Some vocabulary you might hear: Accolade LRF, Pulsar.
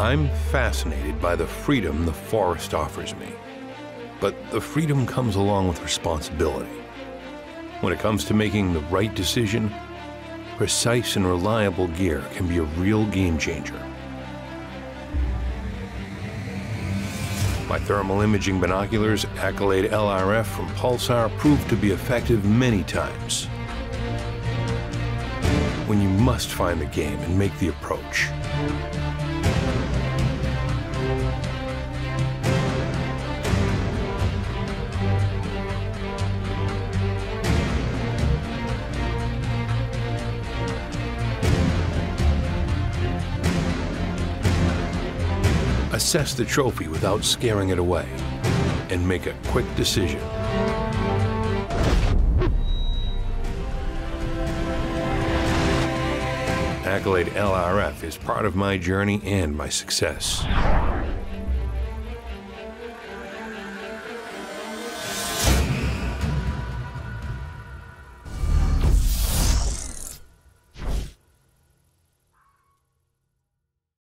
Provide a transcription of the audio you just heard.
I'm fascinated by the freedom the forest offers me, but the freedom comes along with responsibility. When it comes to making the right decision, precise and reliable gear can be a real game changer. My thermal imaging binoculars, Accolade LRF from Pulsar, proved to be effective many times when you must find the game and make the approach. Assess the trophy without scaring it away, and make a quick decision. Accolade LRF is part of my journey and my success.